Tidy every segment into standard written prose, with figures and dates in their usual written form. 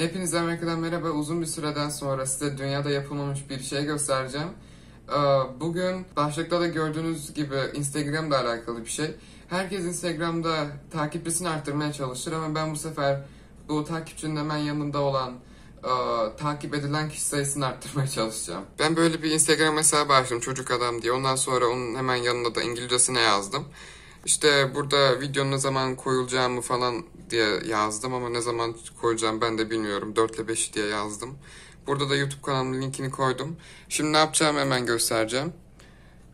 Hepinize Amerika'dan merhaba. Uzun bir süreden sonra size dünyada yapılmamış bir şey göstereceğim. Bugün başlıkta da gördüğünüz gibi Instagram'la alakalı bir şey. Herkes Instagram'da takipçisini arttırmaya çalışır ama ben bu sefer bu takipçinin hemen yanında olan takip edilen kişi sayısını arttırmaya çalışacağım. Ben böyle bir Instagram hesabı açtım, Çocuk Adam diye. Ondan sonra onun hemen yanında da İngilizcesine yazdım. İşte burada videonun ne zaman koyulacağımı falan diye yazdım ama ne zaman koyacağım ben de bilmiyorum. 4 ile 5 diye yazdım. Burada da YouTube kanalımın linkini koydum. Şimdi ne yapacağımı hemen göstereceğim.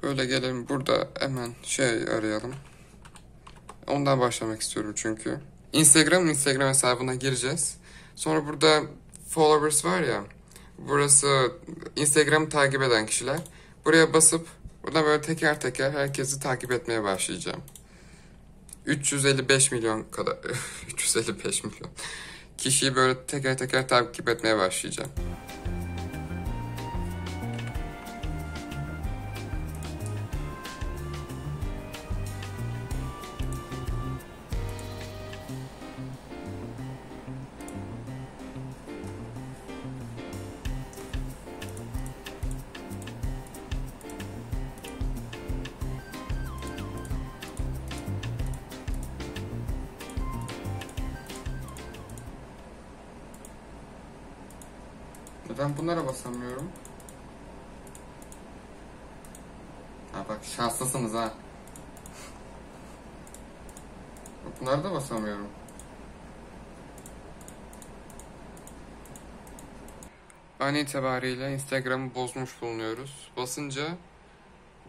Böyle gelelim, burada hemen arayalım. Ondan başlamak istiyorum çünkü. Instagram hesabına gireceğiz. Sonra burada followers var ya. Burası Instagram'ı takip eden kişiler. Buraya basıp buradan böyle teker teker herkesi takip etmeye başlayacağım. 355 milyon kadar, 355 milyon kişiyi böyle teker teker takip etmeye başlayacağım. Ben bunlara basamıyorum. Ha bak, şanslısınız ha. Bunlara da basamıyorum. An itibariyle Instagram'ı bozmuş bulunuyoruz. Basınca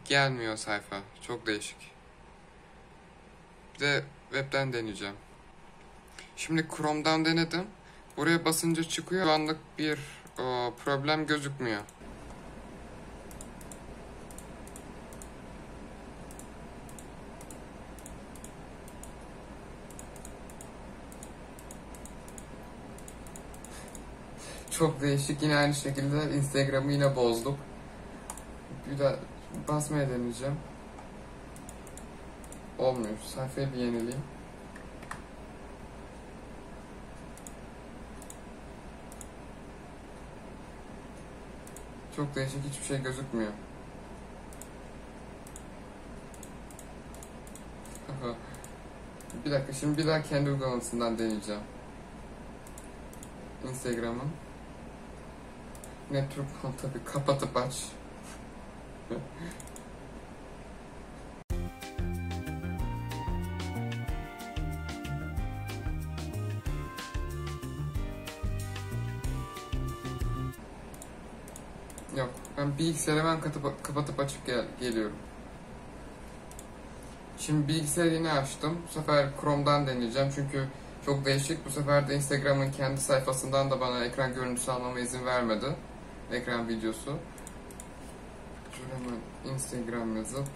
gelmiyor sayfa. Çok değişik. Bir de web'den deneyeceğim. Şimdi Chrome'dan denedim. Buraya basınca çıkıyor. Şu anlık bir problem gözükmüyor. Çok değişik. Yine aynı şekilde Instagram'ı yine bozduk. Bir daha basmaya deneyeceğim. Olmuyor. Sayfayı bir yenileyim. Çok değişik, hiçbir şey gözükmüyor. Bir dakika, şimdi bir daha kendi uygulamasından deneyeceğim. Instagram'ın. Network tabii kapatıp aç. Yok, ben bilgisayarı hemen kapatıp açıp geliyorum. Şimdi bilgisayarı yine açtım. Bu sefer Chrome'dan deneyeceğim çünkü çok değişik. Bu sefer de Instagram'ın kendi sayfasından da bana ekran görüntüsü almama izin vermedi. Ekran videosu. Şöyle Instagram yazıp.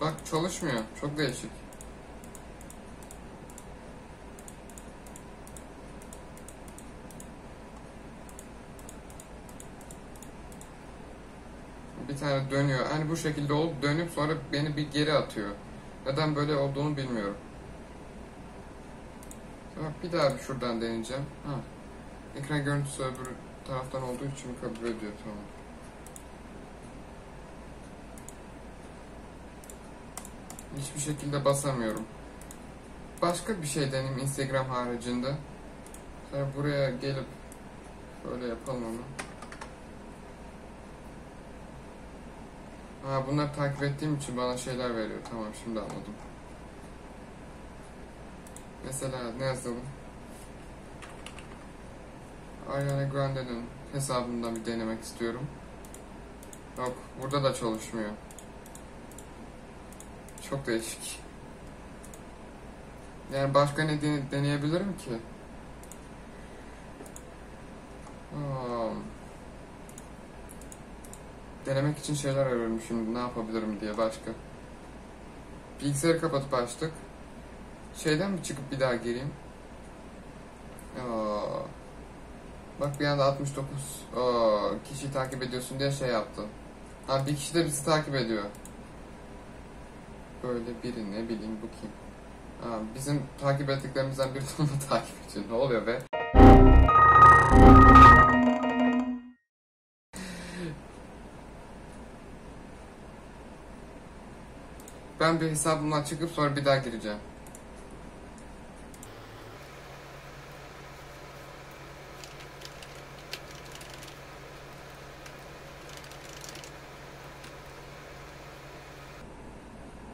Bak çalışmıyor. Çok değişik. Bir tane dönüyor. Hani bu şekilde olup dönüp sonra beni bir geri atıyor. Neden böyle olduğunu bilmiyorum. Bir daha bir şuradan deneyeceğim. Ha. Ekran görüntüsü öbür taraftan olduğu için kabul ediyor. Tamam. Hiçbir şekilde basamıyorum. Başka bir şey deneyim Instagram haricinde. Sonra buraya gelip böyle yapalım onu. Ha, bunları takip ettiğim için bana şeyler veriyor. Tamam, şimdi anladım. Mesela ne yazalım? Ariana Grande'nin hesabından bir denemek istiyorum. Yok, burada da çalışmıyor. Çok değişik. Yani başka ne deneyebilirim ki? Denemek için şeyler arıyorum şimdi, ne yapabilirim diye başka. Bilgisayarı kapatıp açtık. Şeyden mi çıkıp bir daha gireyim? Bak bir anda 69 kişi takip ediyorsun diye şey yaptı. Ha, bir kişi de bizi takip ediyor. Böyle biri, ne bileyim bu kim? bizim takip ettiklerimizden bir tonu takip için ne oluyor be? Ben bir hesabımdan çıkıp sonra bir daha gireceğim.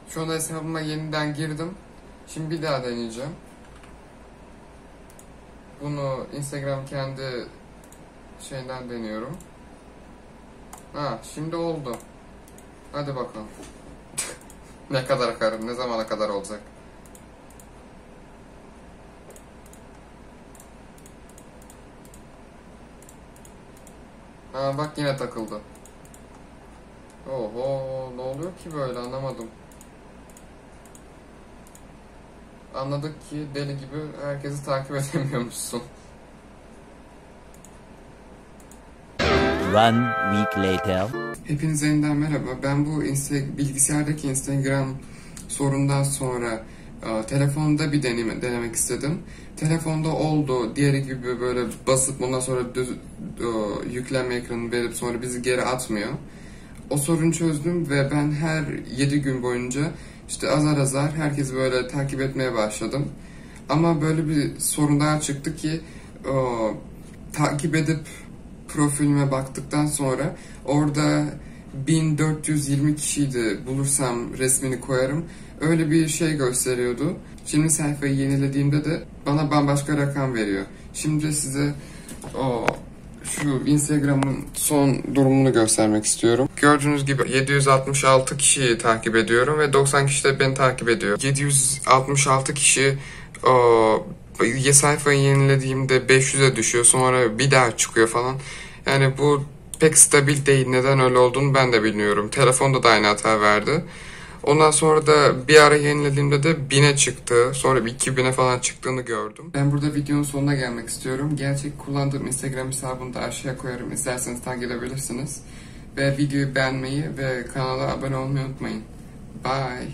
Şu anda hesabıma yeniden girdim. Şimdi bir daha deneyeceğim. Bunu Instagram kendi şeyden deniyorum. Ha, şimdi oldu. Hadi bakalım. Ne kadar akarım, ne zamana kadar olacak? Ha bak, yine takıldı. Oho, ne oluyor ki böyle, anlamadım. Anladık ki deli gibi herkesi takip edemiyormuşsun. 1 week later. Hepinize yeniden merhaba. Ben bu bilgisayardaki Instagram sorundan sonra telefonda bir denemek istedim. Telefonda oldu. Diğeri gibi böyle basıp ondan sonra yükleme ekranı verip sonra bizi geri atmıyor. O sorunu çözdüm ve ben her 7 gün boyunca işte azar azar herkesi böyle takip etmeye başladım. Ama böyle bir sorun daha çıktı ki takip edip profilime baktıktan sonra orada 1420 kişiydi, bulursam resmini koyarım, öyle bir şey gösteriyordu. Şimdi sayfayı yenilediğimde de bana bambaşka rakam veriyor. Şimdi size şu Instagram'ın son durumunu göstermek istiyorum. Gördüğünüz gibi 766 kişiyi takip ediyorum ve 90 kişi de beni takip ediyor. 766 kişi sayfayı yenilediğimde 500'e düşüyor, sonra bir daha çıkıyor falan. Yani bu pek stabil değil, neden öyle olduğunu ben de bilmiyorum. Telefonda da aynı hata verdi. Ondan sonra da bir ara yenilediğimde de 1000'e çıktı, sonra bir 2000'e falan çıktığını gördüm. Ben burada videonun sonuna gelmek istiyorum. Gerçek kullandığım Instagram hesabını da aşağıya koyarım, isterseniz takip edebilirsiniz. Ve videoyu beğenmeyi ve kanala abone olmayı unutmayın. Bye.